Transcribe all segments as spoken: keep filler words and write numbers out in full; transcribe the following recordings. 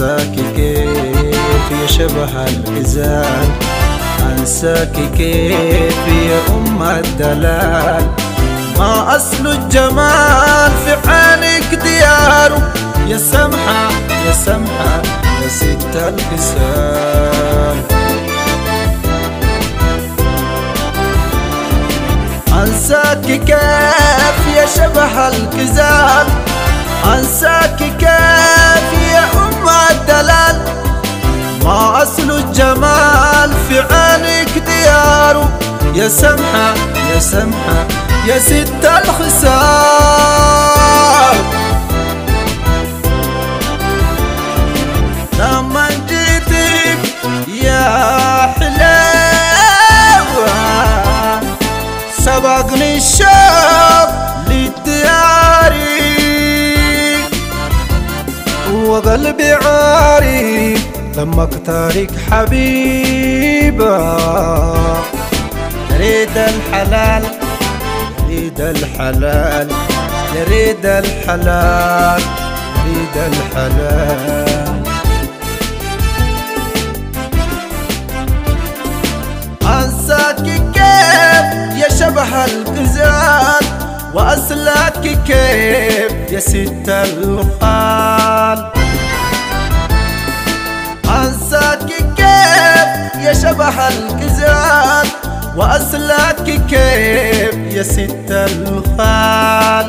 عساكي كيف يشبه الإزال، عساكي كيف يا أم الدلال. ما أصل الجمال في عينك دياره، يا سمحة يا سمحة يا ست الإزال. عساكي كيف يا شبح الكزال، عساكي كيف يا أم الدلال. ما أصل الجمال في عينك دياره، يا سمحة يا سمحة يا ست الخسال. لما جيتك يا سبقني الشوق لدياري وقلبي عاري لما اختارك حبيبة. يريد الحلال يريد الحلال يريد الحلال يريد الحلال. عساكي يا شبه الكزال، وأصلك كيف يا ست الخال. عساك كيف يا شبه الكزال، وأصلك كيف يا ست الخال.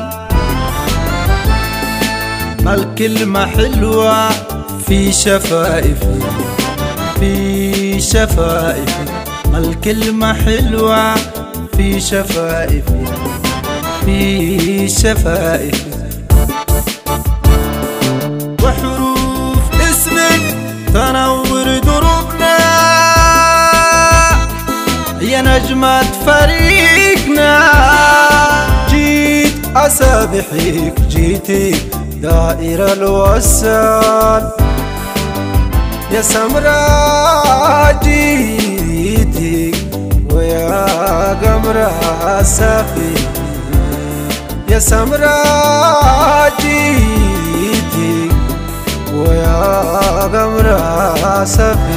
ما الكلمة حلوة في شفائفي في شفائفي، ما الكلمة حلوة في شفائفي في شفائفي. وحروف اسمك تنور دروبنا يا نجمة فريقنا. جيت أسابحك جيتي دائرة الوصال، يا سمراء جيتي ويا قمرها سافي. يا سمراء جيتي ويا قمرها سافي.